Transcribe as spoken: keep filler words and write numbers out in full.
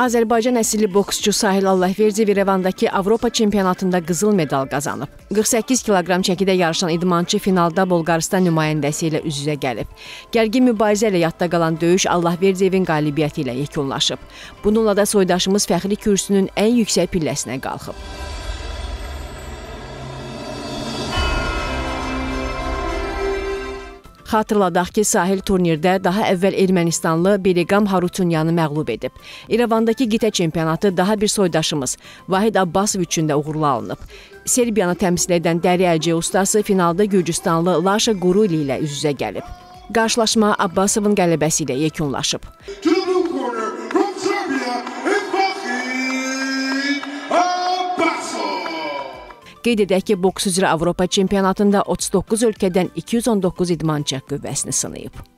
Azərbaycan əsilli boksçu Sahil Allahverdiyev Revandakı Avropa çempionatında qızıl medal qazanıb. qırx səkkiz kiloqram çəkidə yarışan idmançı finalda Bolqarıstan nümayəndəsi ilə üz-üzə gəlib. Gərgin mübarizə ilə yadda qalan döyüş Allahverdiyevin qalibiyyəti ilə yekunlaşıb. Bununla da soydaşımız fəxri kürsünün ən yüksək pilləsinə qalxıb. Xatırladaq ki, Sahil turnirdə daha əvvəl Ermənistanlı Bareqam Harutyunyanı məğlub edib. İrəvandakı qitə çempionatı daha bir soydaşımız Vahid Abbasov üçün də uğurlu alınıb. Serbiyanı təmsil edən Dəri Əlci ustası finalda Gürcüstanlı Laşa Guruli ilə üz-üzə gəlib. Qarşılaşma Abbasovun qələbəsi ilə yekunlaşıb. Qeyd edək ki, boks üzrə Avropa çempionatında otuz doqquz ölkədən iki yüz on doqquz idmançı qüvvəsini sınayıb.